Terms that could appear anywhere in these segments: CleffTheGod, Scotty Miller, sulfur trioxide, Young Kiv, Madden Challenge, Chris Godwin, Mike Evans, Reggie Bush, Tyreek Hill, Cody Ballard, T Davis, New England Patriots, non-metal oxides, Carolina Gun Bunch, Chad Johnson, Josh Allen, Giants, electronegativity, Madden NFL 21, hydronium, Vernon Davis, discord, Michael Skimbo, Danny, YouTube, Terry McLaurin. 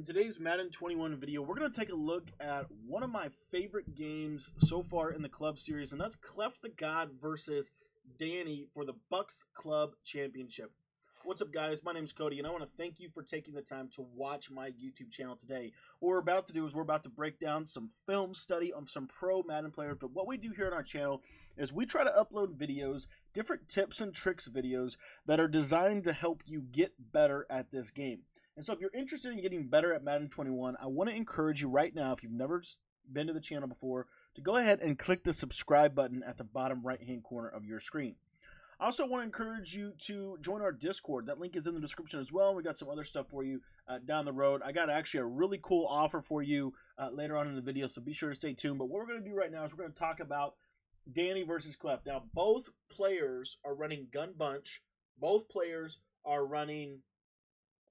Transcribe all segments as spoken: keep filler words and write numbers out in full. In today's Madden twenty-one video, we're going to take a look at one of my favorite games so far in the club series, and that's CleffTheGod versus Danny for the Bucks Club Championship. What's up, guys? My name is Cody, and I want to thank you for taking the time to watch my YouTube channel today. What we're about to do is we're about to break down some film study on some pro Madden players, but what we do here on our channel is we try to upload videos, different tips and tricks videos that are designed to help you get better at this game. And so if you're interested in getting better at Madden twenty-one, I want to encourage you right now, if you've never been to the channel before, to go ahead and click the subscribe button at the bottom right-hand corner of your screen. I also want to encourage you to join our Discord. That link is in the description as well. We got some other stuff for you uh, down the road. I got actually a really cool offer for you uh, later on in the video, so be sure to stay tuned. But what we're going to do right now is we're going to talk about Danny versus Clef. Now, both players are running Gun Bunch. Both players are running...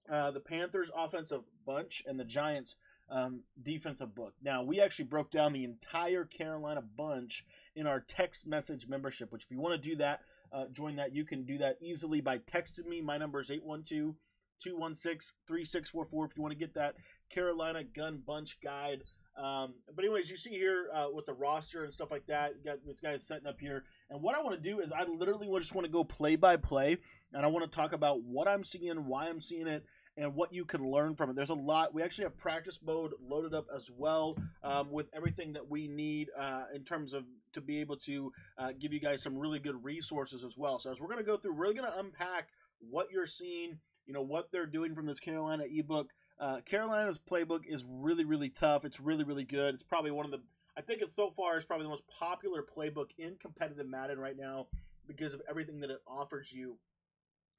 Uh, the Panthers offensive bunch and the Giants um, defensive book. Now, we actually broke down the entire Carolina bunch in our text message membership, which if you want to do that, uh, join that. You can do that easily by texting me. My number is eight one two, two one six, three six four four if you want to get that Carolina Gun Bunch guide. Um, but anyways, you see here uh, with the roster and stuff like that, you got this guy setting up here. And what I want to do is I literally just want to go play by play, and I want to talk about what I'm seeing, why I'm seeing it, and what you can learn from it. There's a lot. We actually have practice mode loaded up as well um, with everything that we need uh, in terms of to be able to uh, give you guys some really good resources as well. So as we're going to go through, we're really going to unpack what you're seeing, you know, what they're doing from this Carolina ebook. Uh, Carolina's playbook is really, really tough. It's really, really good. It's probably one of the, I think it's so far, it's probably the most popular playbook in competitive Madden right now because of everything that it offers you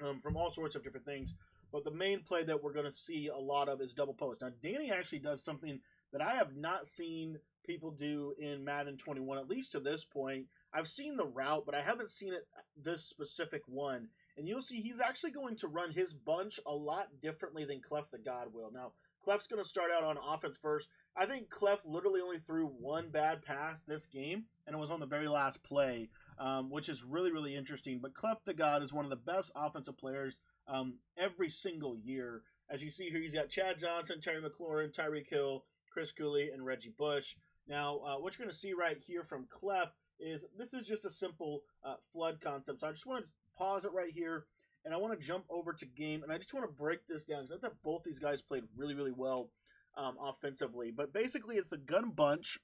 um, from all sorts of different things. But the main play that we're going to see a lot of is double post. Now, Danny actually does something that I have not seen people do in Madden twenty-one, at least to this point. I've seen the route, but I haven't seen it this specific one. And you'll see he's actually going to run his bunch a lot differently than CleffTheGod will. Now, Clef's going to start out on offense first. I think Clef literally only threw one bad pass this game, and it was on the very last play, um, which is really, really interesting. But CleffTheGod is one of the best offensive players um, every single year. As you see here, he's got Chad Johnson, Terry McLaurin, Tyreek Hill, Chris Cooley, and Reggie Bush. Now, uh, what you're going to see right here from Clef is this is just a simple uh, flood concept. So I just wanted to pause it right here, and I want to jump over to game, and I just want to break this down because I thought both these guys played really, really well um, offensively. But basically, it's the gun bunch,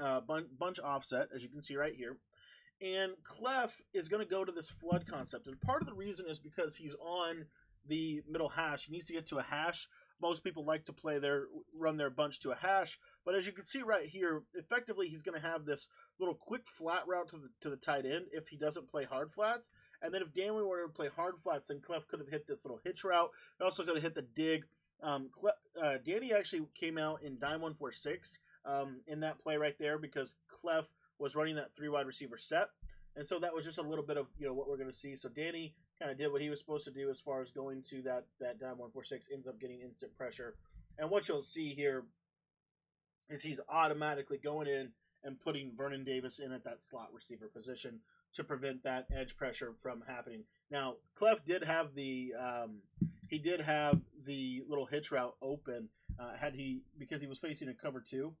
uh, bun bunch offset, as you can see right here, and Clef is going to go to this flood concept, and part of the reason is because he's on the middle hash. He needs to get to a hash. Most people like to play their run their bunch to a hash, but as you can see right here, effectively he's going to have this little quick flat route to the to the tight end if he doesn't play hard flats. And then if Danny were to play hard flats, then Clef could have hit this little hitch route. He also could have hit the dig. Um, Clef, uh, Danny actually came out in dime one four six um, in that play right there because Clef was running that three wide receiver set. And so that was just a little bit of, you know, what we're going to see. So Danny kind of did what he was supposed to do as far as going to that, that dime one four six, ends up getting instant pressure. And what you'll see here is he's automatically going in and putting Vernon Davis in at that slot receiver position to prevent that edge pressure from happening. Now, Clef did have the um, he did have the little hitch route open uh, had he because he was facing a cover two,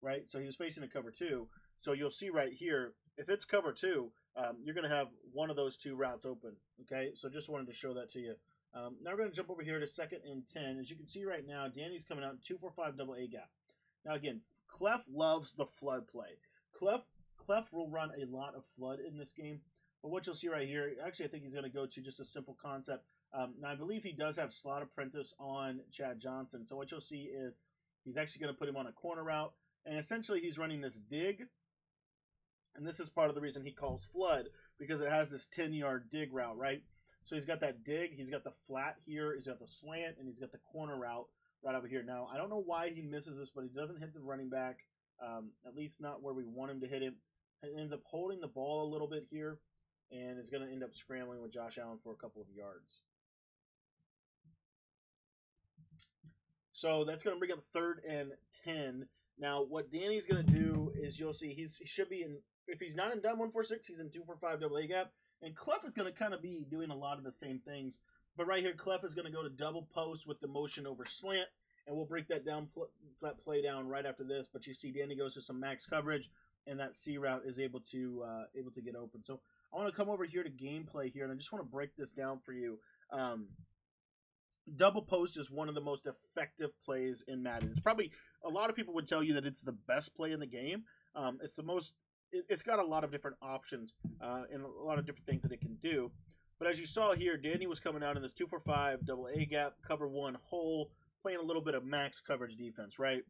right? So he was facing a cover two. So you'll see right here, if it's cover two, um, you're going to have one of those two routes open. Okay, so just wanted to show that to you. Um, now we're going to jump over here to second and ten. As you can see right now, Danny's coming out in two four five double A gap. Now again, Clef loves the flood play. Clef. Clef will run a lot of flood in this game, but what you'll see right here, actually I think he's going to go to just a simple concept. Um, now I believe he does have slot apprentice on Chad Johnson, so what you'll see is he's actually going to put him on a corner route, and essentially he's running this dig, and this is part of the reason he calls flood, because it has this ten yard dig route, right? So he's got that dig, he's got the flat here, he's got the slant, and he's got the corner route right over here. Now I don't know why he misses this, but he doesn't hit the running back, um, at least not where we want him to hit him. It ends up holding the ball a little bit here, and is going to end up scrambling with Josh Allen for a couple of yards. So that's going to bring up third and ten. Now, what Danny's going to do is you'll see he's, he should be in, if he's not in dime one four six, he's in two four five double A gap, and Clef is going to kind of be doing a lot of the same things. But right here, Clef is going to go to double post with the motion over slant, and we'll break that down pl that play down right after this. But you see Danny goes to some max coverage, and that C route is able to uh, able to get open. So I want to come over here to gameplay here, and I just want to break this down for you. Um, double post is one of the most effective plays in Madden. It's probably, a lot of people would tell you that it's the best play in the game. Um, it's the most, it, it's got a lot of different options uh, and a lot of different things that it can do. But as you saw here, Danny was coming out in this two four five, double A gap, cover one hole, playing a little bit of max coverage defense, right?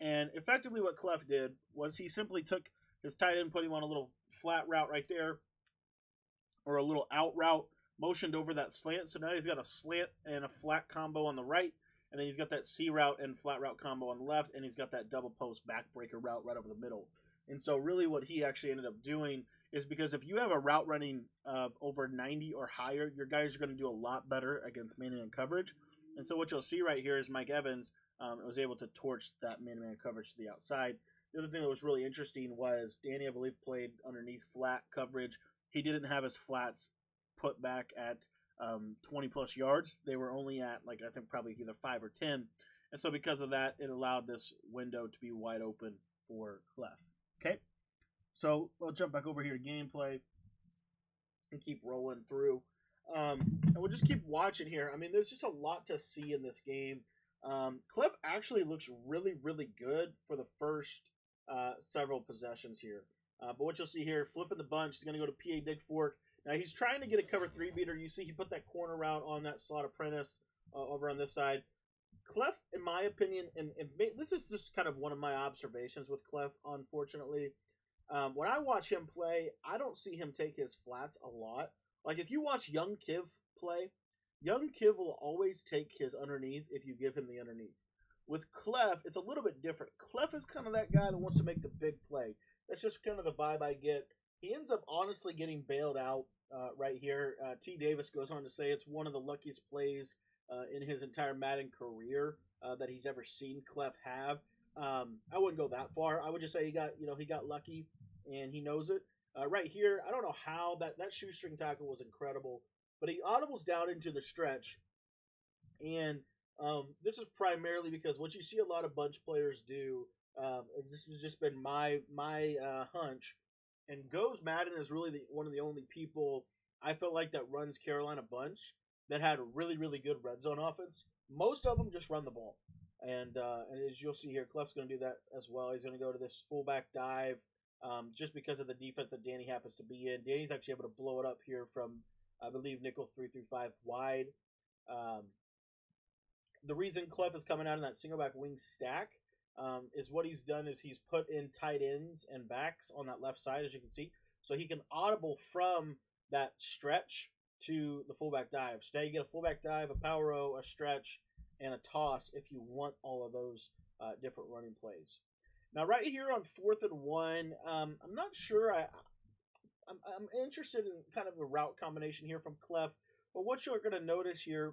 And effectively what Clef did was he simply took his tight end, put him on a little flat route right there, or a little out route, motioned over that slant. So now he's got a slant and a flat combo on the right, and then he's got that C route and flat route combo on the left, and he's got that double post backbreaker route right over the middle. And so really what he actually ended up doing is, because if you have a route running of over ninety or higher, your guys are going to do a lot better against man-to-man coverage. And so what you'll see right here is Mike Evans um, was able to torch that man-to-man coverage to the outside. The other thing that was really interesting was Danny, I believe, played underneath flat coverage. He didn't have his flats put back at um, twenty plus yards. They were only at, like, I think probably either five or ten. And so because of that, it allowed this window to be wide open for Clef. Okay? So we'll jump back over here to gameplay and keep rolling through. Um, and we'll just keep watching here. I mean, there's just a lot to see in this game. Um, Clef actually looks really, really good for the first uh, several possessions here. Uh, but what you'll see here, flipping the bunch, he's going to go to P A Dig Fork. Now he's trying to get a cover three beater. You see he put that corner route on that slot apprentice uh, over on this side. Clef, in my opinion, and, and this is just kind of one of my observations with Clef, unfortunately. Um, when I watch him play, I don't see him take his flats a lot. Like if you watch Young Kiv play, Young Kiv will always take his underneath if you give him the underneath. With Clef, it's a little bit different. Clef is kind of that guy that wants to make the big play. That's just kind of the vibe I get. He ends up honestly getting bailed out uh, right here. Uh, T Davis goes on to say it's one of the luckiest plays uh, in his entire Madden career uh, that he's ever seen Clef have. Um, I wouldn't go that far. I would just say he got, you know, he got lucky and he knows it. Uh, right here, I don't know how that that shoestring tackle was incredible, but he audibles down into the stretch, and um, this is primarily because what you see a lot of bunch players do. Um, this has just been my my uh, hunch, and Goes Madden is really the, one of the only people I feel like that runs Carolina Bunch that had a really, really good red zone offense. Most of them just run the ball, and uh, and as you'll see here, Clef's going to do that as well. He's going to go to this fullback dive um, just because of the defense that Danny happens to be in. Danny's actually able to blow it up here from, I believe, nickel three through five wide. Um, the reason Clef is coming out in that single back wing stack Um, is what he's done is he's put in tight ends and backs on that left side, as you can see, so he can audible from that stretch to the fullback dive. So now you get a fullback dive, a power O, a stretch, and a toss if you want all of those uh, different running plays. Now right here on fourth and one, um, I'm not sure. I, I'm, I'm interested in kind of the route combination here from Clef, but what you're going to notice here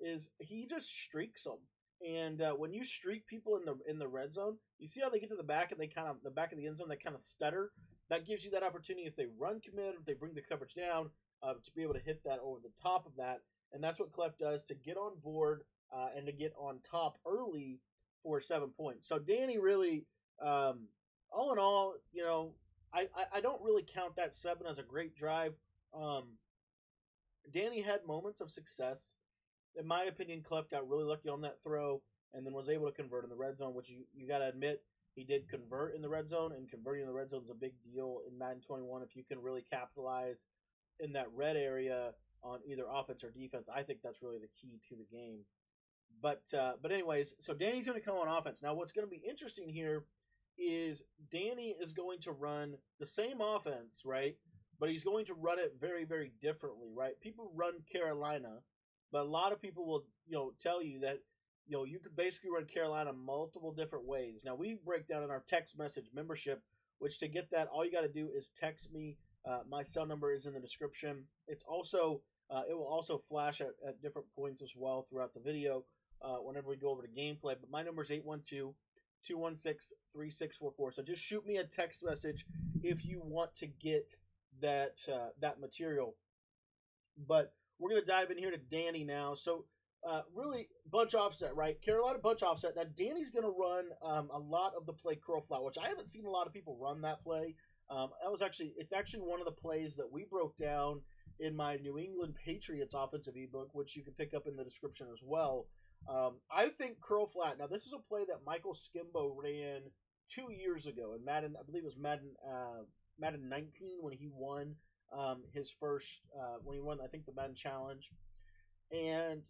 is he just streaks them. And uh, when you streak people in the in the red zone, you see how they get to the back and they kind of the back of the end zone, they kind of stutter. That gives you that opportunity if they run commit, if they bring the coverage down, uh, to be able to hit that over the top of that. And that's what Clef does to get on board uh, and to get on top early for seven points. So Danny really, um, all in all, you know, I, I I don't really count that seven as a great drive. Um, Danny had moments of success. In my opinion, Clef got really lucky on that throw and then was able to convert in the red zone, which you, you got to admit, he did convert in the red zone, and converting in the red zone is a big deal in Madden twenty-one. If you can really capitalize in that red area on either offense or defense, I think that's really the key to the game. But, uh, but anyways, so Danny's going to come on offense. Now, what's going to be interesting here is Danny is going to run the same offense, right? But he's going to run it very, very differently, right? People run Carolina. But a lot of people will, you know, tell you that, you know, you could basically run Carolina multiple different ways. Now, we break down in our text message membership, which to get that, all you got to do is text me. Uh, my cell number is in the description. It's also, uh, it will also flash at, at different points as well throughout the video uh, whenever we go over to gameplay. But my number is eight one two, two one six, three six four four. So just shoot me a text message if you want to get that uh, that material. But we're going to dive in here to Danny now. So Uh, really, bunch offset, right? Carolina bunch offset. Now, Danny's going to run um, a lot of the play curl flat, which I haven't seen a lot of people run that play. Um, that was actually, it's actually one of the plays that we broke down in my New England Patriots offensive ebook, which you can pick up in the description as well. Um, I think curl flat. Now, this is a play that Michael Skimbo ran two years ago in Madden. I believe it was Madden uh, Madden nineteen when he won um, his first uh, when he won, I think, the Madden Challenge. And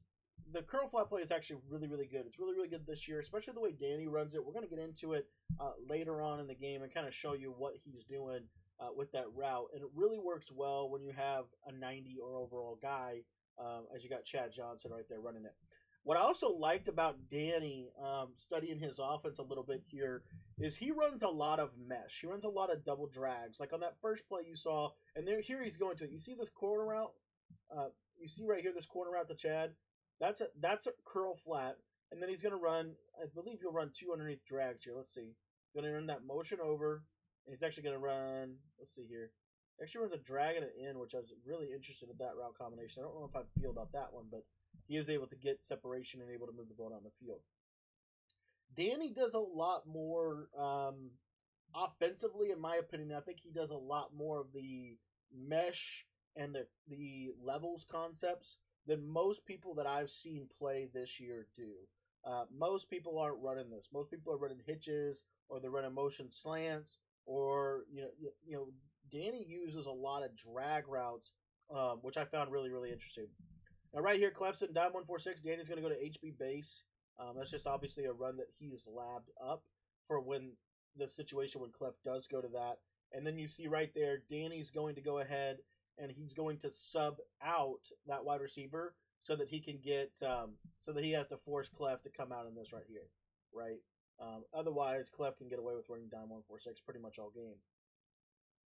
the curl flat play is actually really, really good. It's really, really good this year, especially the way Danny runs it. We're going to get into it uh, later on in the game and kind of show you what he's doing uh, with that route. And it really works well when you have a ninety or overall guy, um, as you got Chad Johnson right there running it. What I also liked about Danny, um, studying his offense a little bit here, is he runs a lot of mesh. He runs a lot of double drags. Like on that first play you saw, and there, here he's going to it. You see this corner route? Uh, you see right here this corner route to Chad? That's a, that's a curl flat, and then he's going to run, I believe he'll run two underneath drags here. Let's see. Going to run that motion over, and he's actually going to run, let's see here. Actually runs a drag and an in, which I was really interested in that route combination. I don't know if I feel about that one, but he is able to get separation and able to move the ball down the field. Danny does a lot more um, offensively, in my opinion. I think he does a lot more of the mesh and the, the levels concepts than most people that I've seen play this year do. Uh, most people aren't running this. Most people are running hitches, or they're running motion slants, or, you know, you, you know, Danny uses a lot of drag routes, um, which I found really, really interesting. Now, right here, Clefson, dime one forty-six. Danny's going to go to H B base. Um, that's just obviously a run that he's labbed up for when the situation when Clef does go to that. And then you see right there, Danny's going to go ahead and he's going to sub out that wide receiver so that he can get, um, so that he has to force Clef to come out in this right here, right? Um, otherwise, Clef can get away with running dime one forty-six pretty much all game.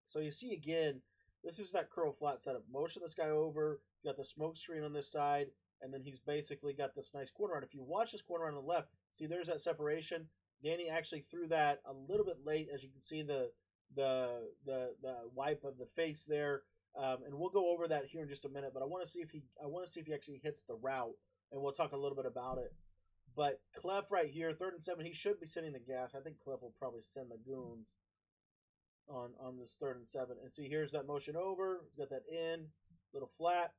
So you see again, this is that curl flat setup. Motion this guy over, got the smoke screen on this side, and then he's basically got this nice corner on. If you watch this corner on the left, see there's that separation. Danny actually threw that a little bit late, as you can see the the the, the wipe of the face there. Um, and we'll go over that here in just a minute. But I want to see if he I want to see if he actually hits the route, and we'll talk a little bit about it. But Clef right here, third and seven, he should be sending the gas. I think Clef will probably send the goons on on this third and seven. And see, here's that motion over. He's got that in, little flat,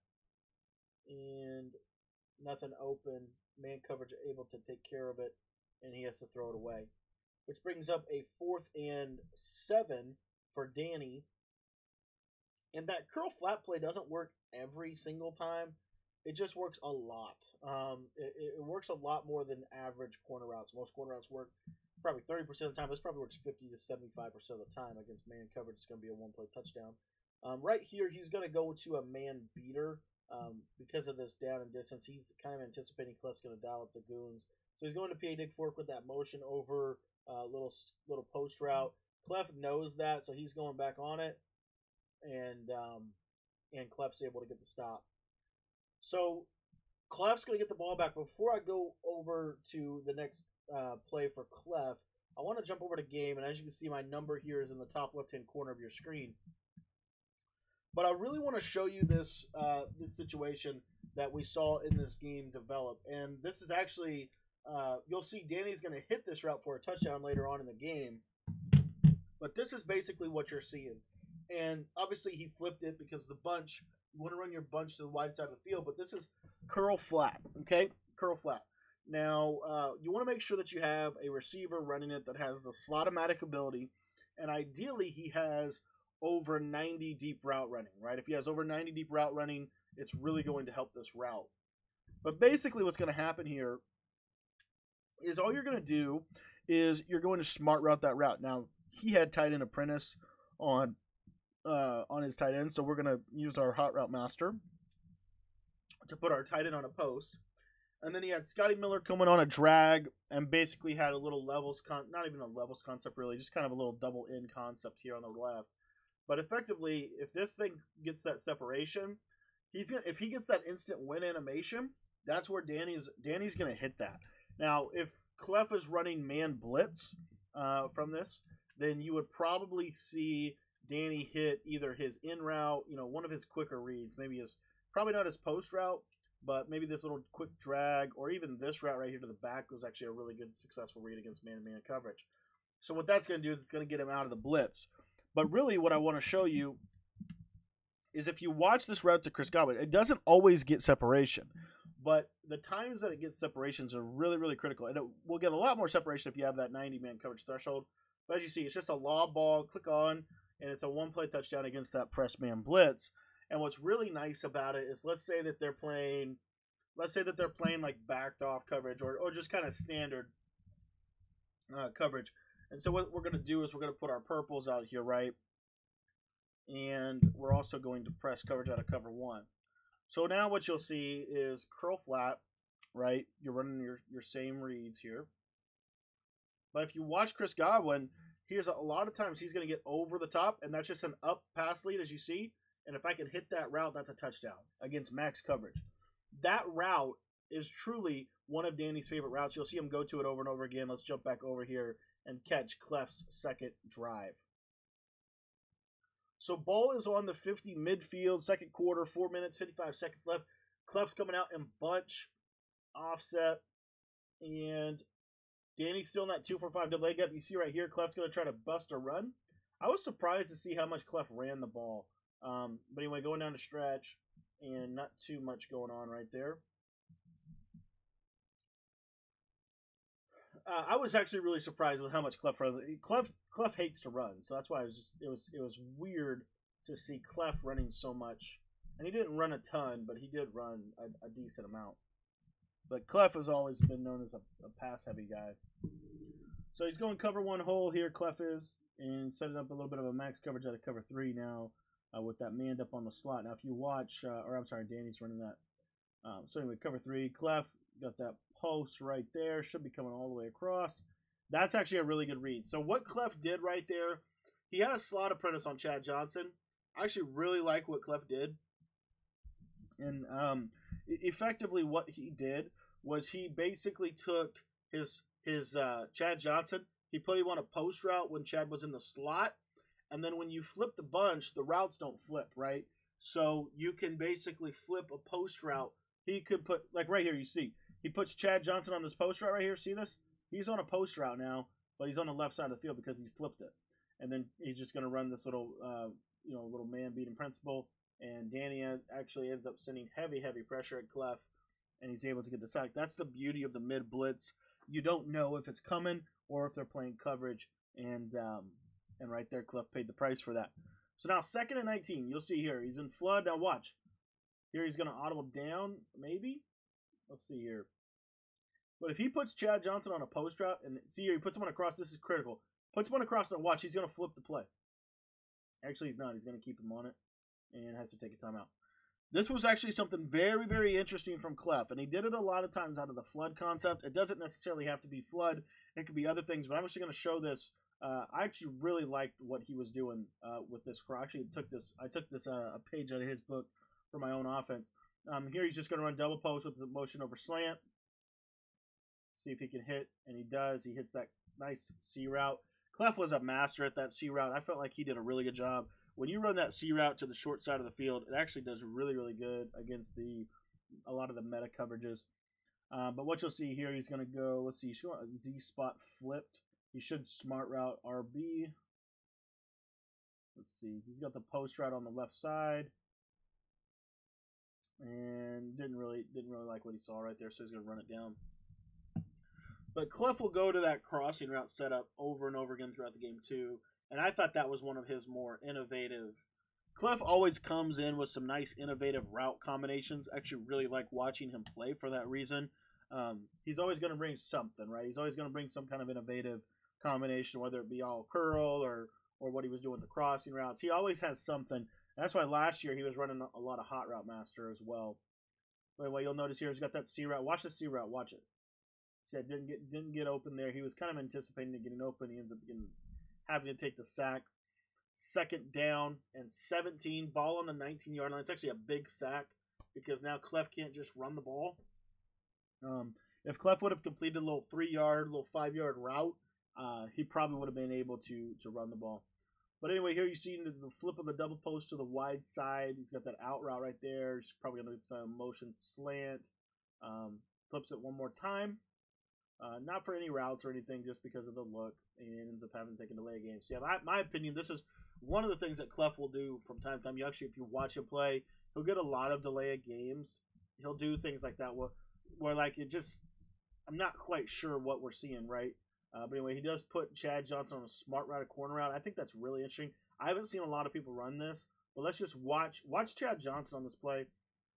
and nothing open. Man coverage able to take care of it, and he has to throw it away, which brings up a fourth and seven for Danny. And that curl flat play doesn't work every single time. It just works a lot. Um, it, it works a lot more than average corner routes. Most corner routes work probably thirty percent of the time. This probably works fifty to seventy-five percent of the time against man coverage. It's going to be a one-play touchdown. Um, right here, he's going to go to a man beater um, because of this down and distance. He's kind of anticipating Clef's going to dial up the goons. So he's going to P A dig fork with that motion over uh, little little post route. Clef knows that, so he's going back on it. And um, and Clef's able to get the stop. So Clef's going to get the ball back. Before I go over to the next uh, play for Clef, I want to jump over to game. And as you can see, my number here is in the top left-hand corner of your screen. But I really want to show you this uh, this situation that we saw in this game develop. And this is actually, uh, you'll see Danny's going to hit this route for a touchdown later on in the game. But this is basically what you're seeing. And obviously he flipped it because the bunch, you want to run your bunch to the wide side of the field, but this is curl flat, okay? Curl flat. Now, uh, you want to make sure that you have a receiver running it that has the slot-o-matic ability, and ideally he has over ninety deep route running, right? If he has over ninety deep route running, it's really going to help this route. But basically what's going to happen here is all you're going to do is you're going to smart route that route. Now, he had tight end apprentice on... Uh, on his tight end, so we're going to use our hot route master to put our tight end on a post. And then he had Scotty Miller coming on a drag and basically had a little levels, con not even a levels concept really, just kind of a little double in concept here on the left. But effectively, if this thing gets that separation, he's gonna, if he gets that instant win animation, that's where Danny's, Danny's going to hit that. Now, if Clef is running man blitz uh, from this, then you would probably see Danny hit either his in route, you know, one of his quicker reads, maybe his, probably not his post route, But maybe this little quick drag or even this route right here to the back was actually a really good successful read against man-to-man coverage. So what that's going to do is it's going to get him out of the blitz. But really what I want to show you is if you watch this route to Chris Godwin, it doesn't always get separation. But the times that it gets separations are really, really critical. And it will get a lot more separation if you have that ninety-man coverage threshold. But as you see, it's just a lob ball. Click on, and it's a one-play touchdown against that press man blitz. And what's really nice about it is, let's say that they're playing, let's say that they're playing like backed off coverage or, or just kind of standard uh, coverage. And so what we're going to do is we're going to put our purples out here, right? And we're also going to press coverage out of cover one. So now what you'll see is curl flat, right? You're running your, your same reads here. But if you watch Chris Godwin, here's a, a lot of times he's going to get over the top, and that's just an up pass lead, as you see. And if I can hit that route, that's a touchdown against max coverage. That route is truly one of Danny's favorite routes. You'll see him go to it over and over again. Let's jump back over here and catch Clef's second drive. So ball is on the fifty midfield, second quarter, four minutes, fifty-five seconds left. Clef's coming out and bunch, offset, and Danny's still in that two four five double leg up. You see right here, Clef's going to try to bust a run. I was surprised to see how much Clef ran the ball. Um, but anyway, going down the stretch, and not too much going on right there. Uh, I was actually really surprised with how much Clef runs. Clef, Clef hates to run, so that's why it was just, it was it was weird to see Clef running so much. And he didn't run a ton, but he did run a, a decent amount. But Clef has always been known as a, a pass-heavy guy. So he's going cover one hole here, Clef is, and setting up a little bit of a max coverage out of cover three now. Uh, with that manned up on the slot. Now, if you watch, uh, or I'm sorry, Danny's running that. Um, so anyway, cover three, Clef got that post right there. Should be coming all the way across. That's actually a really good read. So what Clef did right there, he had a slot apprentice on Chad Johnson. I actually really like what Clef did. And um, effectively what he did was he basically took his, his uh, Chad Johnson. He put him on a post route when Chad was in the slot. And then when you flip the bunch, the routes don't flip, right? So you can basically flip a post route. He could put, like right here, you see. He puts Chad Johnson on this post route right here. See this? He's on a post route now, but he's on the left side of the field because he flipped it. And then he's just going to run this little, uh, you know, little man beating principle. And Danny actually ends up sending heavy, heavy pressure at Clef, and he's able to get the sack. That's the beauty of the mid blitz. You don't know if it's coming or if they're playing coverage, and um, And right there, Clef paid the price for that. So now second and nineteen. You'll see here. He's in flood. Now watch. Here he's going to audible down, maybe. Let's see here. But if he puts Chad Johnson on a post route, and see here, he puts one across. This is critical. Puts one across, and watch. He's going to flip the play. Actually, he's not. He's going to keep him on it and has to take a timeout. This was actually something very, very interesting from Clef, and he did it a lot of times out of the flood concept. It doesn't necessarily have to be flood. It could be other things, but I'm actually going to show this. Uh, I actually really liked what he was doing uh, with this. I actually took this. I took this uh, a page out of his book for my own offense. Um, here he's just going to run double post with the motion over slant. See if he can hit, and he does. He hits that nice C route. Clef was a master at that C route. I felt like he did a really good job. When you run that C route to the short side of the field, it actually does really, really good against the a lot of the meta coverages. Uh, but what you'll see here, he's going to go. Let's see, Z spot flipped. He should smart route R B. Let's see. He's got the post route on the left side, and didn't really didn't really like what he saw right there, so he's gonna run it down. But Clef will go to that crossing route setup over and over again throughout the game too, and I thought that was one of his more innovative. Clef always comes in with some nice innovative route combinations. I actually really like watching him play for that reason. Um, he's always gonna bring something, right? He's always gonna bring some kind of innovative combination, whether it be all curl or or what he was doing with the crossing routes. He always has something. That's why last year he was running a lot of hot route master as well. But anyway, you'll notice here he's got that C route. Watch the C route. Watch it. See, I didn't get didn't get open there. He was kind of anticipating it getting open. He ends up getting, having to take the sack. Second down and seventeen. Ball on the nineteen-yard line. It's actually a big sack because now Clef can't just run the ball. Um, if Clef would have completed a little three-yard, little five-yard route, Uh, he probably would have been able to to run the ball. But anyway, here you see the flip of the double post to the wide side. He's got that out route right there. He's probably going to get some motion slant. Um, flips it one more time. Uh, not for any routes or anything, just because of the look. And ends up having to take a delay game. So yeah, my, my opinion, this is one of the things that Clef will do from time to time. You actually, if you watch him play, he'll get a lot of delay of games. He'll do things like that where, where like, it just, I'm not quite sure what we're seeing, right? Uh, but anyway, he does put Chad Johnson on a smart route, a corner route. I think that's really interesting. I haven't seen a lot of people run this, but let's just watch watch Chad Johnson on this play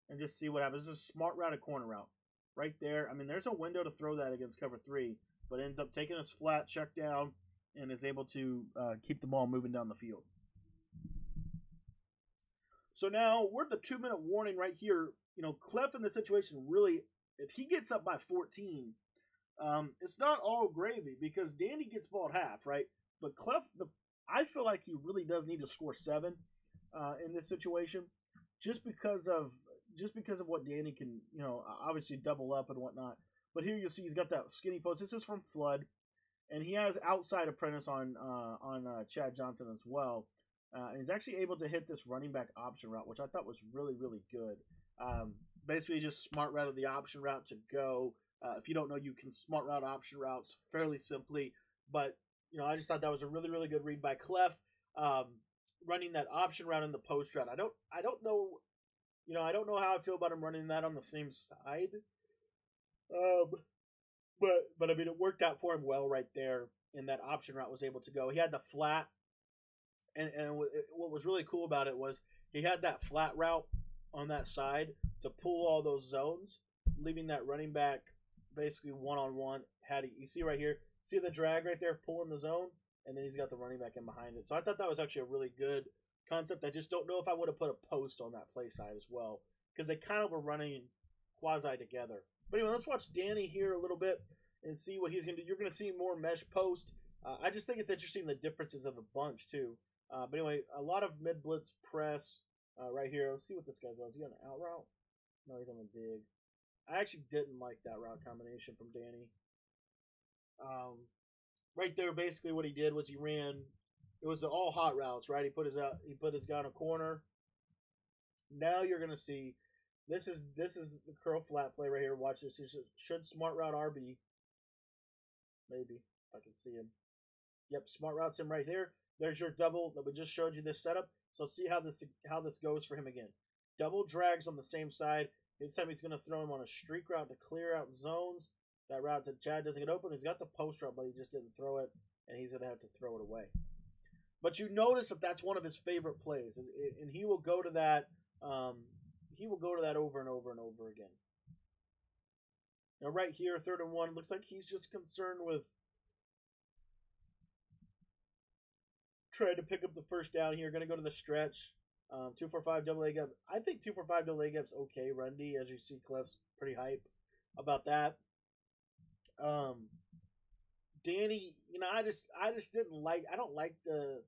and just see what happens. This is a smart route, a corner route right there. I mean, there's a window to throw that against cover three, but ends up taking us flat, check down, and is able to uh, keep the ball moving down the field. So now we're at the two-minute warning right here. You know, Clef in this situation really, if he gets up by fourteen, Um, it's not all gravy because Danny gets ball at half, right? But Clef, the I feel like he really does need to score seven uh, in this situation, just because of just because of what Danny can, you know, obviously double up and whatnot. But here you see he's got that skinny post. This is from Flood, and he has outside apprentice on uh, on uh, Chad Johnson as well, uh, and he's actually able to hit this running back option route, which I thought was really really good. Um, basically, just smart route of the option route to go. Uh, if you don't know, you can smart route option routes fairly simply. But, you know, I just thought that was a really, really good read by Clef, um, running that option route in the post route. I don't I don't know, you know, I don't know how I feel about him running that on the same side. Um, but, but, I mean, it worked out for him well right there, and that option route was able to go. He had the flat, and, and what was really cool about it was he had that flat route on that side to pull all those zones, leaving that running back basically one-on-one. Had you see right here, see the drag right there, pulling the zone, and then he's got the running back in behind it. So I thought that was actually a really good concept. I just don't know if I would have put a post on that play side as well, because they kind of were running quasi together. But anyway, let's watch Danny here a little bit and see what he's going to do. You're going to see more mesh post. Uh, I just think it's interesting the differences of a bunch too. Uh, but anyway, a lot of mid-blitz press uh, right here. Let's see what this guy's on. Is he on an out route? No, he's on the dig. I actually didn't like that route combination from Danny. Um, right there, basically what he did was he ran. It was all hot routes, right? He put his out. He put his guy in a corner. Now you're gonna see. This is this is the curl flat play right here. Watch this. He should, should smart route R B. Maybe if I can see him. Yep, smart routes him right there. There's your double that we just showed you this setup. So see how this how this goes for him again. Double drags on the same side. This time he's going to throw him on a streak route to clear out zones. That route to Chad doesn't get open. He's got the post route, but he just didn't throw it, and he's going to have to throw it away. But you notice that that's one of his favorite plays, and he will go to that. Um, he will go to that over and over and over again. Now right here, third and one. It looks like he's just concerned with trying to pick up the first down here. Going to go to the stretch. Um, two four five double A gap. I think two four five double A gap's okay. Run D, as you see, Clef's pretty hype about that. Um, Danny, you know, I just, I just didn't like. I don't like the,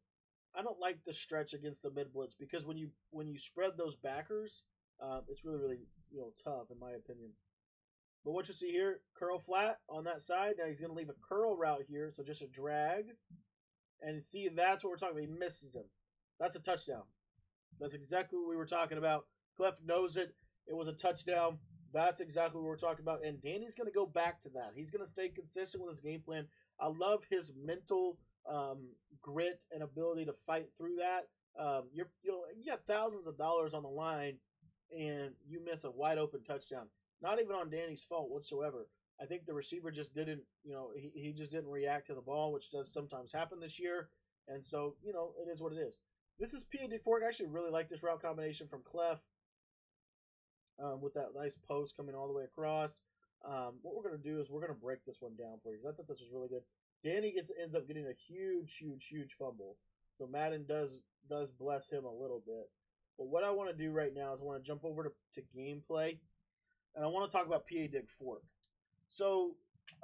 I don't like the stretch against the mid blitz, because when you when you spread those backers, uh, it's really really you know tough in my opinion. But what you see here, curl flat on that side. Now he's going to leave a curl route here, so just a drag, and see that's what we're talking about. He misses him. That's a touchdown. That's exactly what we were talking about. Clef knows it. It was a touchdown. That's exactly what we're talking about. And Danny's going to go back to that. He's going to stay consistent with his game plan. I love his mental um, grit and ability to fight through that. Um, you're, you know, you got thousands of dollars on the line, and you miss a wide open touchdown. Not even on Danny's fault whatsoever. I think the receiver just didn't, you know, he, he just didn't react to the ball, which does sometimes happen this year. And so, you know, it is what it is. This is P A D four. I actually really like this route combination from Clef um, with that nice post coming all the way across. Um, what we're going to do is we're going to break this one down for you, because I thought this was really good. Danny gets ends up getting a huge, huge, huge fumble. So Madden does does bless him a little bit. But what I want to do right now is I want to jump over to, to gameplay, and I want to talk about P A D fork. So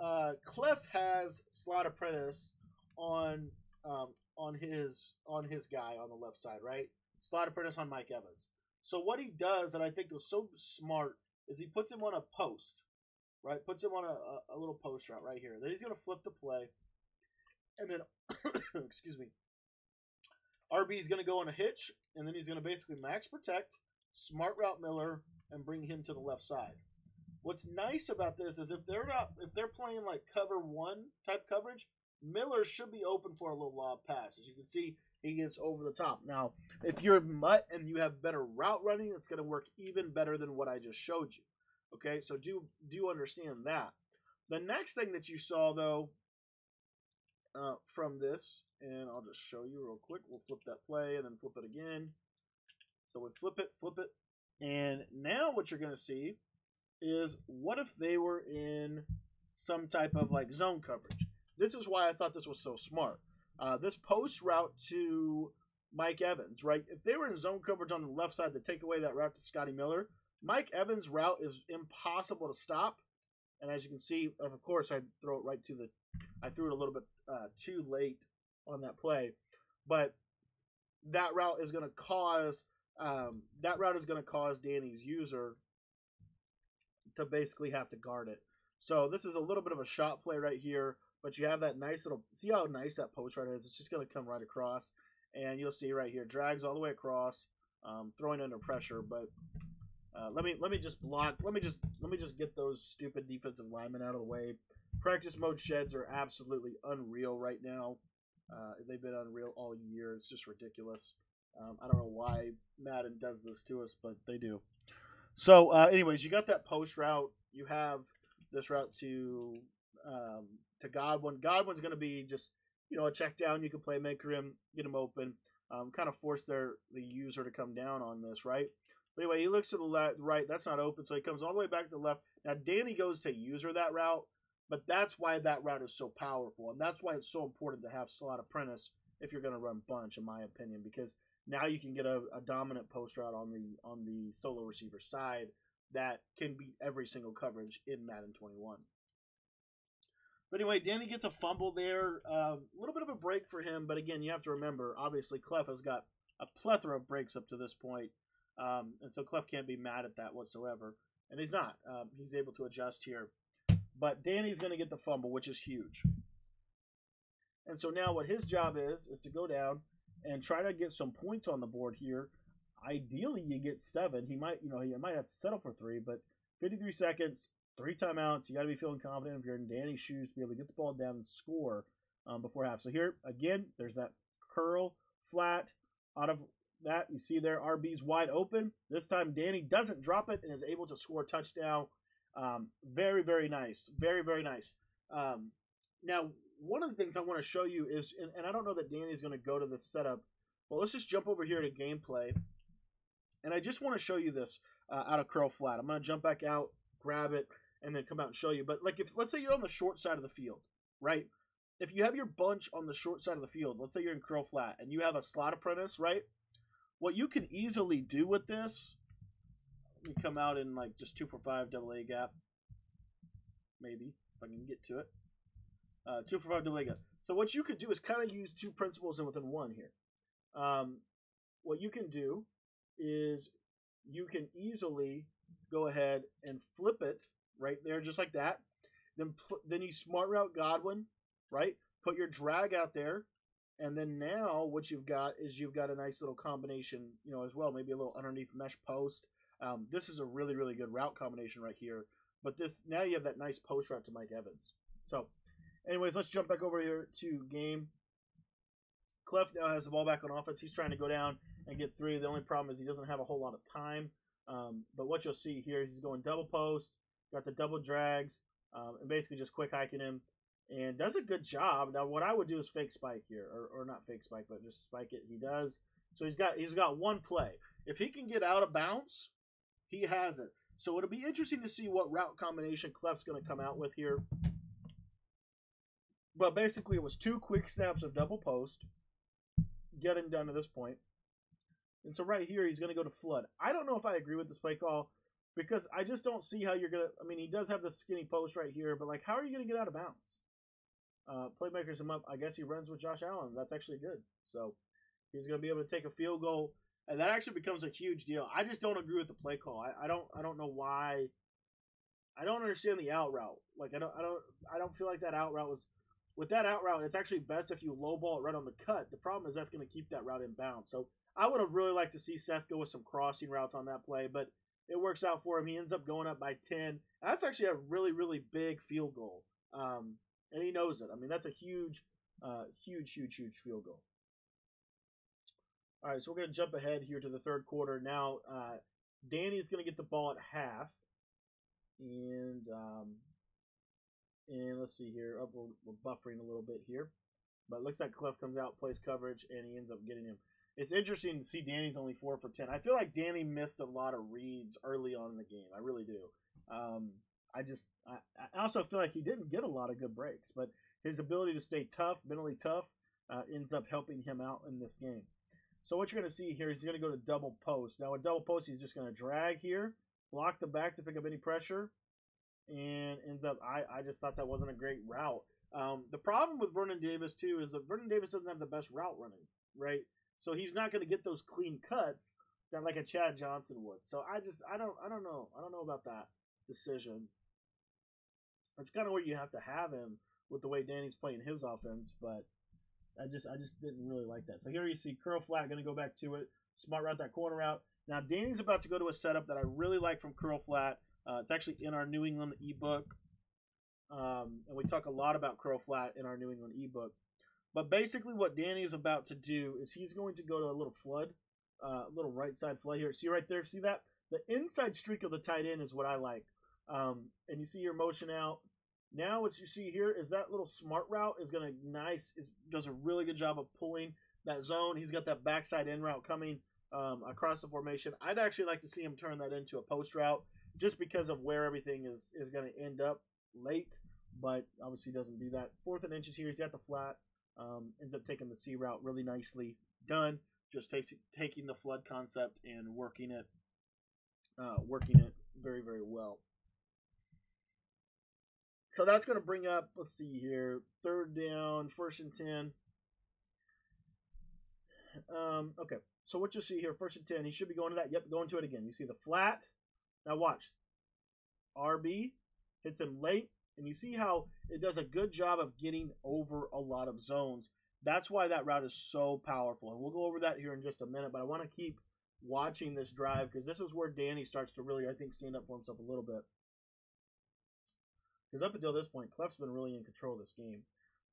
uh, Clef has Slot Apprentice on um, – on his on his guy on the left side, right? Slot Apprentice on Mike Evans. So what he does that I think was so smart is he puts him on a post, right? Puts him on a, a little post route right here. Then he's going to flip the play. And then, excuse me, R B is going to go on a hitch, and then he's going to basically max protect, smart route Miller, and bring him to the left side. What's nice about this is if they're not if they're playing like cover one type coverage, Miller should be open for a little lob pass. As you can see, he gets over the top. Now, if you're mutt and you have better route running, it's going to work even better than what I just showed you. Okay, so do do understand that. The next thing that you saw though uh, from this, and I'll just show you real quick. We'll flip that play and then flip it again. So we flip it, flip it, and now what you're going to see is what if they were in some type of like zone coverage? This is why I thought this was so smart. Uh, this post route to Mike Evans, right? If they were in zone coverage on the left side to take away that route to Scotty Miller, Mike Evans' route is impossible to stop. And as you can see, of course, I throw it right to the, I threw it a little bit uh, too late on that play, but that route is going to cause, um, that route is going to cause Danny's user to basically have to guard it. So this is a little bit of a shot play right here, but you have that nice little, see how nice that post route is? It's just going to come right across, and you'll see right here, drags all the way across, um, throwing under pressure. But uh, let me let me just block. Let me just let me just get those stupid defensive linemen out of the way. Practice mode sheds are absolutely unreal right now. Uh, they've been unreal all year. It's just ridiculous. Um, I don't know why Madden does this to us, but they do. So, uh, anyways, you got that post route. You have this route to um, to Godwin. Godwin's going to be just, you know, a check down. You can play maker him, get him open, um, kind of force their the user to come down on this, right? But anyway, he looks to the left, right. That's not open, so he comes all the way back to the left. Now, Danny goes to user that route, but that's why that route is so powerful, and that's why it's so important to have slot apprentice if you're going to run bunch, in my opinion, because now you can get a, a dominant post route on the on the solo receiver side that can beat every single coverage in Madden twenty-one. But anyway, Danny gets a fumble there. A uh, little bit of a break for him, but again, you have to remember, obviously, Clef has got a plethora of breaks up to this point, um, and so Clef can't be mad at that whatsoever, and he's not. Um, he's able to adjust here. But Danny's going to get the fumble, which is huge. And so now what his job is is to go down and try to get some points on the board here. Ideally, you get seven. He might, you know, he might have to settle for three, but fifty-three seconds, three timeouts. You got to be feeling confident if you're in Danny's shoes to be able to get the ball down and score um, before half. So here, again, there's that curl, flat. Out of that, you see there, R B's wide open. This time, Danny doesn't drop it and is able to score a touchdown. Um, very, very nice. Very, very nice. Um, now, one of the things I want to show you is, and, and I don't know that Danny's going to go to the setup, but let's just jump over here to gameplay. And I just want to show you this uh, out of curl flat. I'm going to jump back out, grab it, and then come out and show you. But like, if let's say you're on the short side of the field, right? If you have your bunch on the short side of the field, let's say you're in curl flat, and you have a slot apprentice, right? What you can easily do with this, you come out in like just two four five double A gap, maybe, if I can get to it. Uh, two for five double. So what you could do is kind of use two principles and within one here. Um, what you can do is you can easily go ahead and flip it right there, just like that. Then then you smart route Godwin, right? Put your drag out there, and then now what you've got is you've got a nice little combination, you know, as well. Maybe a little underneath mesh post. Um, this is a really really good route combination right here. But this now you have that nice post route to Mike Evans. So. Anyways, let's jump back over here to game. Clef now has the ball back on offense. He's trying to go down and get three. The only problem is he doesn't have a whole lot of time. Um, but what you'll see here is he's going double post, got the double drags, um, and basically just quick hiking him, and does a good job. Now, what I would do is fake spike here, or, or not fake spike, but just spike it. He does. So he's got he's got one play. If he can get out of bounds, he has it. So it'll be interesting to see what route combination Clef's going to come out with here. But basically, it was two quick snaps of double post, get him down to this point. And so right here, he's going to go to flood. I don't know if I agree with this play call because I just don't see how you're going to – I mean, he does have the skinny post right here, but, like, how are you going to get out of bounds? Uh, playmakers him up. I guess he runs with Josh Allen. That's actually good. So he's going to be able to take a field goal, and that actually becomes a huge deal. I just don't agree with the play call. I, I don't. I don't know why – I don't understand the out route. Like, I don't, I don't, I don't feel like that out route was – with that out route, it's actually best if you lowball it right on the cut. The problem is that's going to keep that route in bounds. So I would have really liked to see Seth go with some crossing routes on that play, but it works out for him. He ends up going up by ten. That's actually a really, really big field goal, um, and he knows it. I mean, that's a huge, uh, huge, huge, huge field goal. All right, so we're going to jump ahead here to the third quarter. Now, uh, Danny's going to get the ball at half, and um, and let's see here. Oh, we're, we're buffering a little bit here, but it looks like Clef comes out, plays coverage, and he ends up getting him. It's interesting to see Danny's only four for ten. I feel like Danny missed a lot of reads early on in the game. I really do. Um, I just I, I also feel like he didn't get a lot of good breaks, but his ability to stay tough, mentally tough, uh, ends up helping him out in this game. So what you're going to see here is he's going to go to double post. Now, in double post, he's just going to drag here, block the back to pick up any pressure, and ends up, I, I just thought that wasn't a great route. Um, the problem with Vernon Davis, too, is that Vernon Davis doesn't have the best route running, right? So he's not going to get those clean cuts that like a Chad Johnson would. So I just, I don't, I don't know. I don't know about that decision. That's kind of where you have to have him with the way Danny's playing his offense, but I just I just didn't really like that. So here you see curl flat, going to go back to it. Smart route that corner out. Now Danny's about to go to a setup that I really like from curl flat. Uh, it's actually in our New England ebook. Um, and we talk a lot about curl flat in our New England ebook. But basically what Danny is about to do is he's going to go to a little flood, a uh, little right side flood here. See right there? See that? The inside streak of the tight end is what I like. Um, and you see your motion out. Now what you see here is that little smart route is going to nice is, does a really good job of pulling that zone. He's got that backside in route coming um, across the formation. I'd actually like to see him turn that into a post route just because of where everything is, is going to end up late, but obviously doesn't do that. Fourth and inches here. He's got the flat. Um, ends up taking the C route really nicely done. Just takes, taking the flood concept and working it, uh, working it very, very well. So that's going to bring up, let's see here, third down, first and ten. Um, okay, so what you'll see here, first and ten, he should be going to that. Yep, going to it again. You see the flat. Now watch. R B hits him late, and you see how it does a good job of getting over a lot of zones. That's why that route is so powerful, and we'll go over that here in just a minute, but I want to keep watching this drive because this is where Danny starts to really, I think, stand up for himself a little bit. Because up until this point, Clef's been really in control of this game.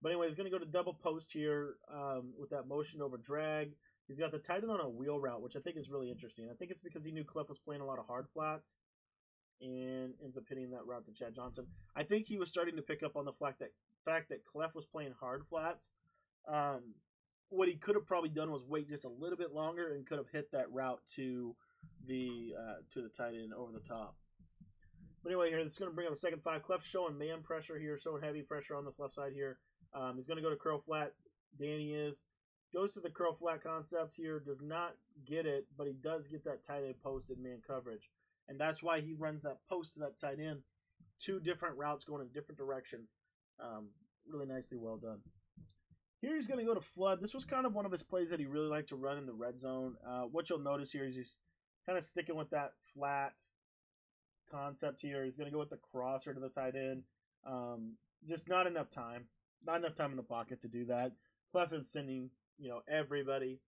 But anyway, he's going to go to double post here um, with that motion over drag. He's got the tight end on a wheel route, which I think is really interesting. I think it's because he knew Clef was playing a lot of hard flats and ends up hitting that route to Chad Johnson. I think he was starting to pick up on the fact that, fact that Clef was playing hard flats. Um, what he could have probably done was wait just a little bit longer and could have hit that route to the, uh, to the tight end over the top. But anyway, here, this is going to bring up a second five. Clef's showing man pressure here, showing heavy pressure on this left side here. Um, he's going to go to curl flat. Danny is. Goes to the curl flat concept here. Does not get it, but he does get that tight end post in man coverage. And that's why he runs that post to that tight end. Two different routes going in different direction. Um, really nicely well done. Here he's going to go to flood. This was kind of one of his plays that he really liked to run in the red zone. Uh, what you'll notice here is he's kind of sticking with that flat concept here. He's going to go with the crosser to the tight end. Um, just not enough time. Not enough time in the pocket to do that. Clef is sending, you know, everybody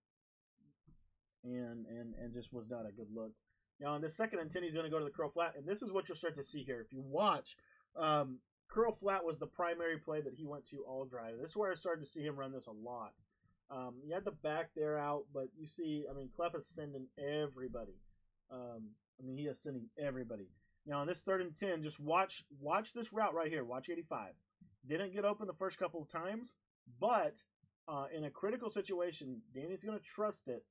and and and just was not a good look. Now on the second and ten, he's going to go to the curl flat, and this is what you'll start to see here. If you watch, um, curl flat was the primary play that he went to all drive. This is where I started to see him run this a lot. Um, he had the back there out, but you see, I mean, Clef is sending everybody. Um, I mean, he is sending everybody. Now, on this third and ten, just watch watch this route right here. Watch eighty-five. Didn't get open the first couple of times, but uh, in a critical situation, Danny's going to trust it,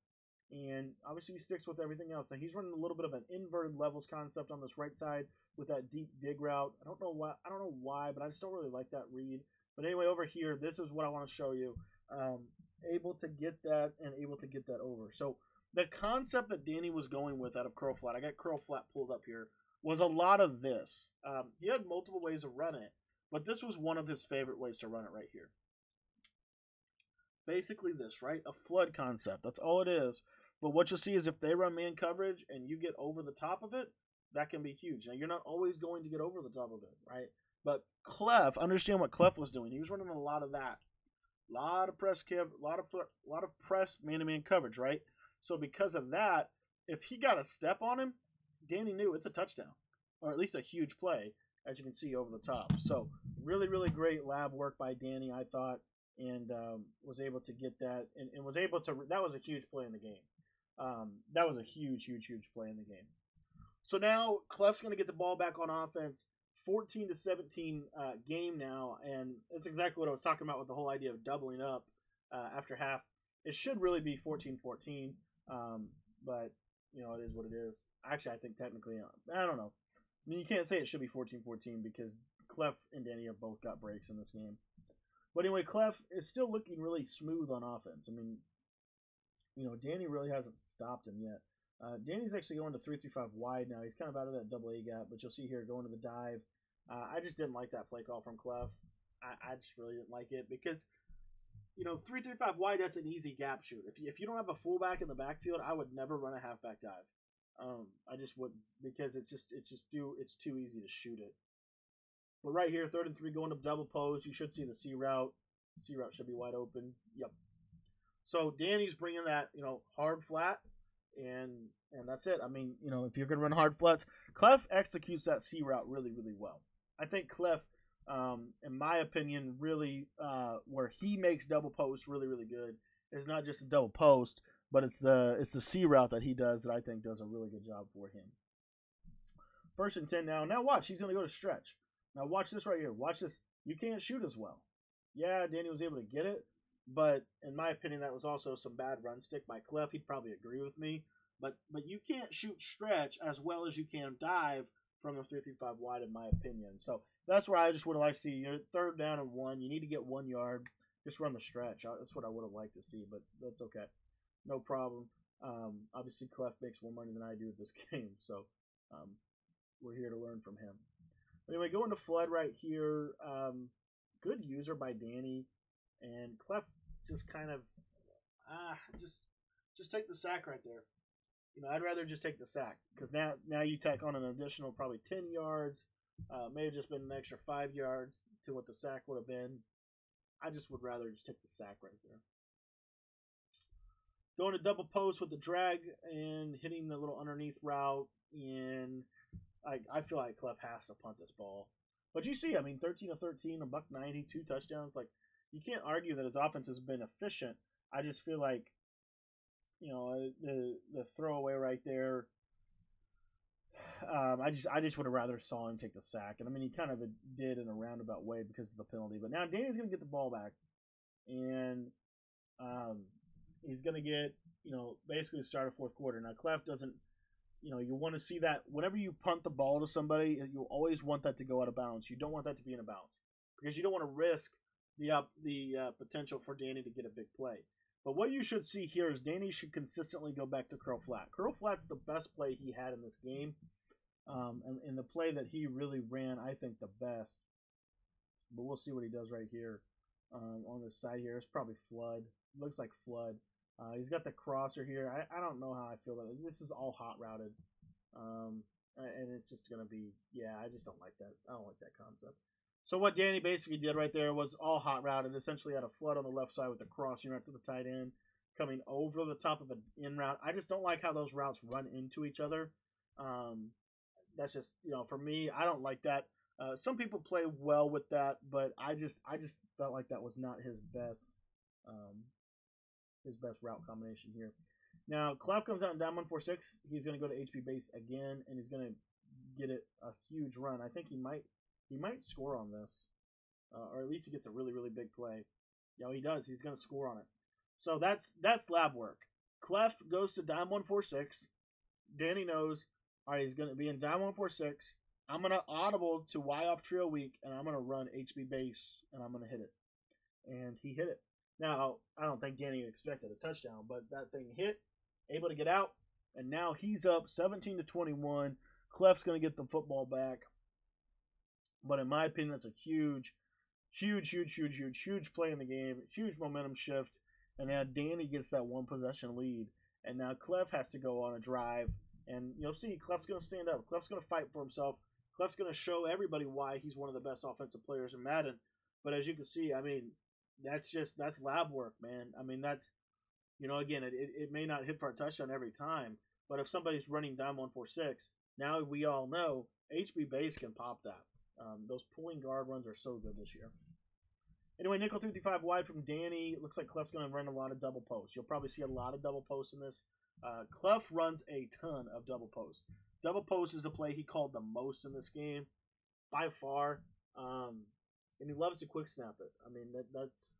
and obviously he sticks with everything else. So he's running a little bit of an inverted levels concept on this right side with that deep dig route. I don't know why, I don't know why, but I just don't really like that read. But anyway, over here, this is what I want to show you. Um, able to get that and able to get that over. So the concept that Danny was going with out of curl flat, I got curl flat pulled up here, was a lot of this. Um, he had multiple ways to run it, but this was one of his favorite ways to run it right here. Basically this, right? A flood concept. That's all it is. But what you'll see is if they run man coverage and you get over the top of it, that can be huge. Now, you're not always going to get over the top of it, right? But Clef, understand what Clef was doing. He was running a lot of that. A lot of press give, a lot of a lot of press man-to-man coverage, right? So because of that, if he got a step on him, Danny knew it's a touchdown, or at least a huge play, as you can see over the top. So really, really great lab work by Danny, I thought, and um, was able to get that, and, and was able to, that was a huge play in the game. Um, that was a huge, huge, huge play in the game. So now Clef's going to get the ball back on offense. fourteen to seventeen uh, game now, and that's exactly what I was talking about with the whole idea of doubling up uh, after half. It should really be fourteen fourteen, um, but, you know, it is what it is. Actually, I think technically, I don't know. I mean, you can't say it should be fourteen fourteen because Clef and Danny have both got breaks in this game. But anyway, Clef is still looking really smooth on offense. I mean, you know, Danny really hasn't stopped him yet. Uh, Danny's actually going to three three five wide now. He's kind of out of that double A gap, but you'll see here going to the dive. Uh, I just didn't like that play call from Clef. I, I just really didn't like it because, you know, three three five wide, that's an easy gap shoot. If you, if you don't have a fullback in the backfield, I would never run a halfback dive. Um, I just wouldn't because it's just it's just too, it's too easy to shoot it. But right here, third and three going to double post. You should see the C route. C route should be wide open. Yep. So Danny's bringing that, you know, hard flat. And and that's it. I mean, you know, if you're going to run hard flats, Clef executes that C route really, really well. I think Clef, um, in my opinion, really uh, where he makes double posts really, really good is not just a double post, but it's the it's the C route that he does that I think does a really good job for him. First and ten now. Now watch. He's going to go to stretch. Now watch this right here. Watch this. You can't shoot as well. Yeah, Danny was able to get it. But in my opinion, that was also some bad run stick by Clef. He'd probably agree with me. But but you can't shoot stretch as well as you can dive from the three three five wide, in my opinion. So that's where I just would have liked to see. You're third down and one. You need to get one yard. Just run the stretch. That's what I would have liked to see. But that's okay. No problem. Um, obviously, Clef makes more money than I do at this game. So um, we're here to learn from him. But anyway, going to flood right here. Um, good user by Danny. And Clef just kind of, ah, just just take the sack right there. You know, I'd rather just take the sack because now, now you tack on an additional probably ten yards. Uh, may have just been an extra five yards to what the sack would have been. I just would rather just take the sack right there. Going to double post with the drag and hitting the little underneath route. And I, I feel like Clef has to punt this ball. But you see, I mean, thirteen to thirteen, a buck ninety, two touchdowns, like, you can't argue that his offense has been efficient. I just feel like, you know, the the throwaway right there. Um, I just I just would have rather saw him take the sack, and I mean he kind of did in a roundabout way because of the penalty. But now Danny's gonna get the ball back, and um, he's gonna get, you know, basically the start of fourth quarter. Now Clef doesn't, you know, you want to see that whenever you punt the ball to somebody, you always want that to go out of bounds. You don't want that to be in a bounds because you don't want to risk the up the uh, potential for Danny to get a big play. But what you should see here is Danny should consistently go back to curl flat. Curl flat's the best play he had in this game, um, and, and the play that he really ran, I think, the best. But we'll see what he does right here um, on this side here. It's probably flood. It looks like flood. Uh, he's got the crosser here. I, I don't know how I feel about this. This is all hot routed, um, and it's just going to be, yeah, I just don't like that. I don't like that concept. So what Danny basically did right there was all hot routed, essentially had a flood on the left side with a crossing route to the tight end, coming over the top of an in route. I just don't like how those routes run into each other. Um, that's just, you know, for me, I don't like that. Uh, some people play well with that, but I just I just felt like that was not his best um, his best route combination here. Now, Clef comes out in down one four six. He's going to go to H P base again, and he's going to get it a huge run. I think he might. He might score on this, uh, or at least he gets a really, really big play. You know, he does. He's going to score on it. So that's that's lab work. Clef goes to dime one four six. Danny knows, all right, he's going to be in dime one four six. I'm going to audible to Y off trio weak, and I'm going to run H B base, and I'm going to hit it. And he hit it. Now, I don't think Danny expected a touchdown, but that thing hit, able to get out, and now he's up seventeen to twenty-one. Clef's going to get the football back. But in my opinion, that's a huge, huge, huge, huge, huge, huge play in the game, huge momentum shift. And now Danny gets that one possession lead. And now Clef has to go on a drive. And you'll see Clef's going to stand up. Clef's going to fight for himself. Clef's going to show everybody why he's one of the best offensive players in Madden. But as you can see, I mean, that's just, that's lab work, man. I mean, that's, you know, again, it, it, it may not hit for a touchdown every time, but if somebody's running dime one four six, now we all know H B Bays can pop that. Um, those pulling guard runs are so good this year. Anyway, nickel two fifty-five wide from Danny. Looks like Clef's going to run a lot of double posts. You'll probably see a lot of double posts in this. Uh, Clef runs a ton of double posts. Double post is a play he called the most in this game, by far. Um, and he loves to quick snap it. I mean, that that's,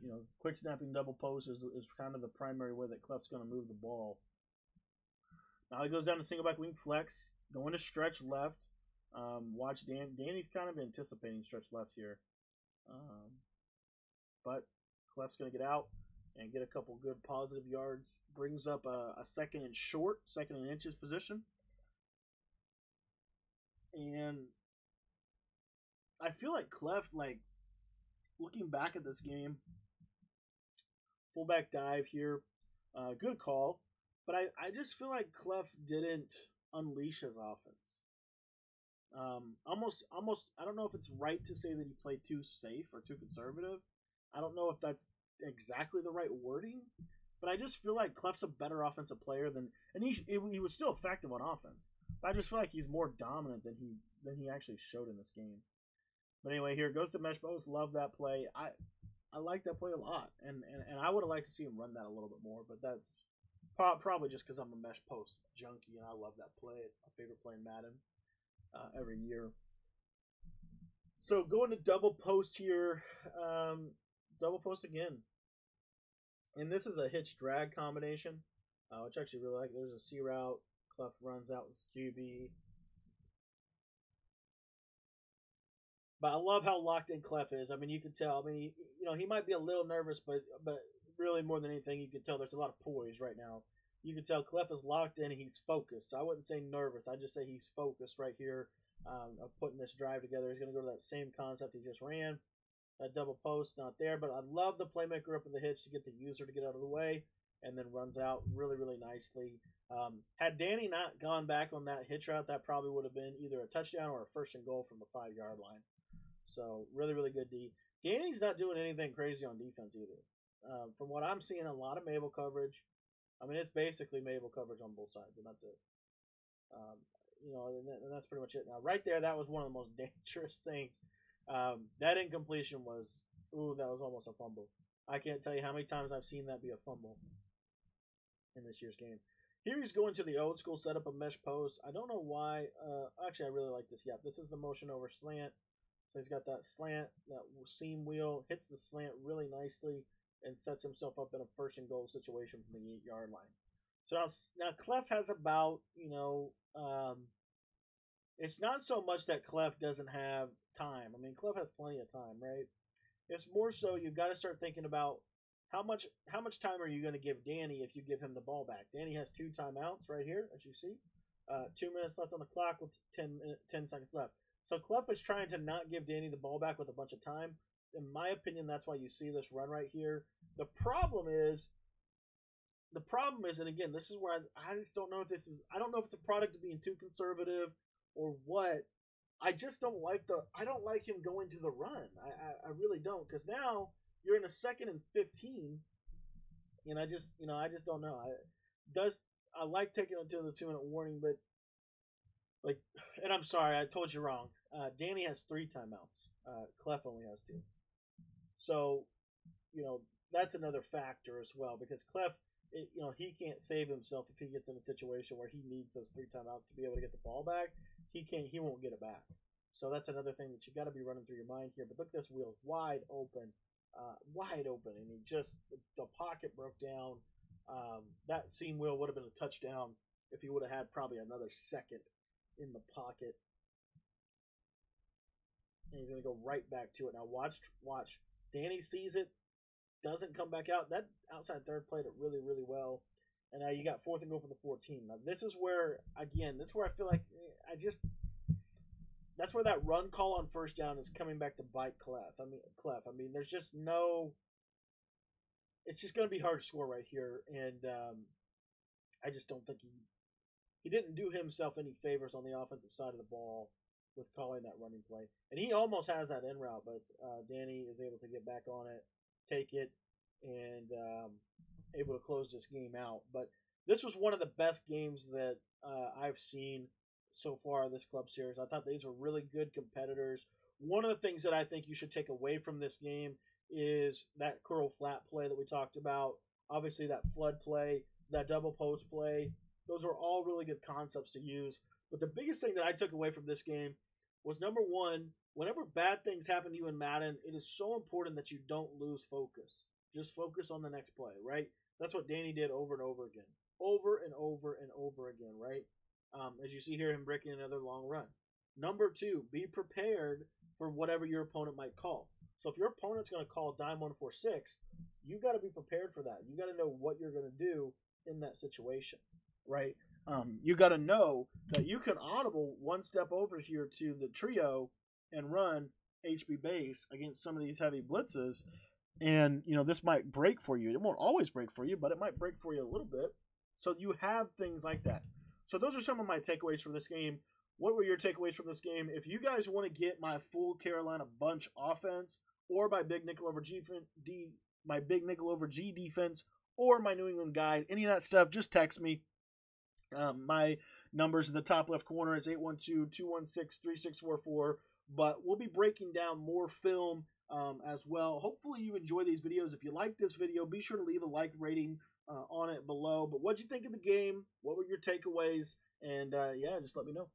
you know, quick snapping double post is, is kind of the primary way that Clef's going to move the ball. Now he goes down to single back wing flex, going to stretch left. Um, watch Dan. Danny's kind of anticipating stretch left here. Um, but Clef's going to get out and get a couple good positive yards. Brings up a, a second and short, second and inches position. And I feel like Clef, like, looking back at this game, fullback dive here, uh, good call. But I, I just feel like Clef didn't unleash his offense. Um, almost, almost, I don't know if it's right to say that he played too safe or too conservative. I don't know if that's exactly the right wording. But I just feel like Clef's a better offensive player than, and he, he was still effective on offense. But I just feel like he's more dominant than he than he actually showed in this game. But anyway, here goes to mesh post. Love that play. I I like that play a lot, and and, and I would have liked to see him run that a little bit more. But that's probably just because I'm a mesh post junkie, and I love that play. It's my favorite play in Madden uh, every year. So going to double post here, um, double post again, and this is a hitch drag combination, uh, which I actually really like. There's a C route. Clef runs out with Q B. But I love how locked in Clef is. I mean, you can tell. I mean, he, you know, he might be a little nervous, but but really more than anything, you can tell there's a lot of poise right now. You can tell Clef is locked in. He's focused. So I wouldn't say nervous. I'd just say he's focused right here um, of putting this drive together. He's going to go to that same concept he just ran. That double post not there, but I love the playmaker up in the hitch to get the user to get out of the way, and then runs out really, really nicely. Um, had Danny not gone back on that hitch route, that probably would have been either a touchdown or a first and goal from the five-yard line. So really, really good D. Danny's not doing anything crazy on defense either. Uh, from what I'm seeing, a lot of Mabel coverage. I mean, it's basically Mabel coverage on both sides, and that's it. Um, you know, and, that, and that's pretty much it. Now, right there, that was one of the most dangerous things. Um, that incompletion was, ooh, that was almost a fumble. I can't tell you how many times I've seen that be a fumble in this year's game. Here he's going to the old school setup of mesh post. I don't know why. Uh, actually, I really like this. Yeah, this is the motion over slant. So he's got that slant, that seam wheel, hits the slant really nicely, and sets himself up in a first and goal situation from the eight-yard line. So now, now Clef has about, you know, um, it's not so much that Clef doesn't have time. I mean, Clef has plenty of time, right? It's more so you've got to start thinking about, How much how much time are you going to give Danny if you give him the ball back? Danny has two timeouts right here, as you see. Uh, two minutes left on the clock with ten, ten seconds left. So Clef is trying to not give Danny the ball back with a bunch of time. In my opinion, that's why you see this run right here. The problem is, the problem is, and again, this is where I, I just don't know if this is, I don't know if it's a product of being too conservative or what. I just don't like the, I don't like him going to the run. I, I, I really don't, because now you're in a second and fifteen, and I just, you know, I just don't know. I does I like taking it to the two-minute warning, but like, and I'm sorry, I told you wrong. Uh, Danny has three timeouts. Uh, Clef only has two, so you know that's another factor as well, because Clef, it, you know, he can't save himself if he gets in a situation where he needs those three timeouts to be able to get the ball back. He can't. He won't get it back. So that's another thing that you got to be running through your mind here. But look, this wheel's wide open. Uh, wide open, and he just the pocket broke down. Um, that seam wheel would have been a touchdown if he would have had probably another second in the pocket. And he's gonna go right back to it now. Watch, watch. Danny sees it, doesn't come back out. That outside third played it really, really well. And now you got fourth and go for the fourteen. Now this is where again, that's where I feel like I just. That's where that run call on first down is coming back to bite Clef. I mean, Clef. I mean, there's just no. It's just going to be hard to score right here, and um, I just don't think he he didn't do himself any favors on the offensive side of the ball with calling that running play. And he almost has that in route, but uh, Danny is able to get back on it, take it, and um, able to close this game out. But this was one of the best games that uh, I've seen so far this club series. I thought these were really good competitors. One of the things that I think you should take away from this game is that curl flat play that we talked about. Obviously, that flood play, that double post play. Those are all really good concepts to use. But the biggest thing that I took away from this game was, number one, whenever bad things happen to you in Madden, it is so important that you don't lose focus. Just focus on the next play, right? That's what Danny did over and over again. Over and over and over again, right? Um, as you see here, him breaking another long run. Number two, be prepared for whatever your opponent might call. So if your opponent's going to call dime one four six, you got to be prepared for that. You got to know what you're going to do in that situation, right? Um, you got to know that you can audible one step over here to the trio and run H B base against some of these heavy blitzes, and you know this might break for you. It won't always break for you, but it might break for you a little bit. So you have things like that. So those are some of my takeaways from this game. What were your takeaways from this game? If you guys want to get my full Carolina Bunch offense, or my Big Nickel over G D, my Big Nickel over G defense, or my New England guide, any of that stuff, just text me. Um, my number's at the top left corner. It's eight one two, two one six, three six four four. But we'll be breaking down more film um, as well. Hopefully you enjoy these videos. If you like this video, be sure to leave a like rating uh, on it below. But what did you think of the game? What were your takeaways? And uh, yeah, just let me know.